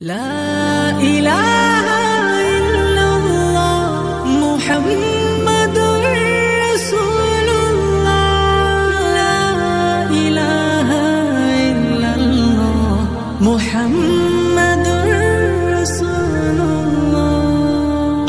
لا إله إلا الله محمد رسول الله. لا إله إلا الله محمد رسول الله.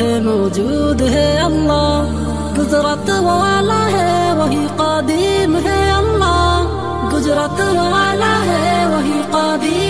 ہے موجود ہے اللہ، قدرت والا ہے وہی قدیم ہے اللہ، قدرت والا ہے وہی قدیم.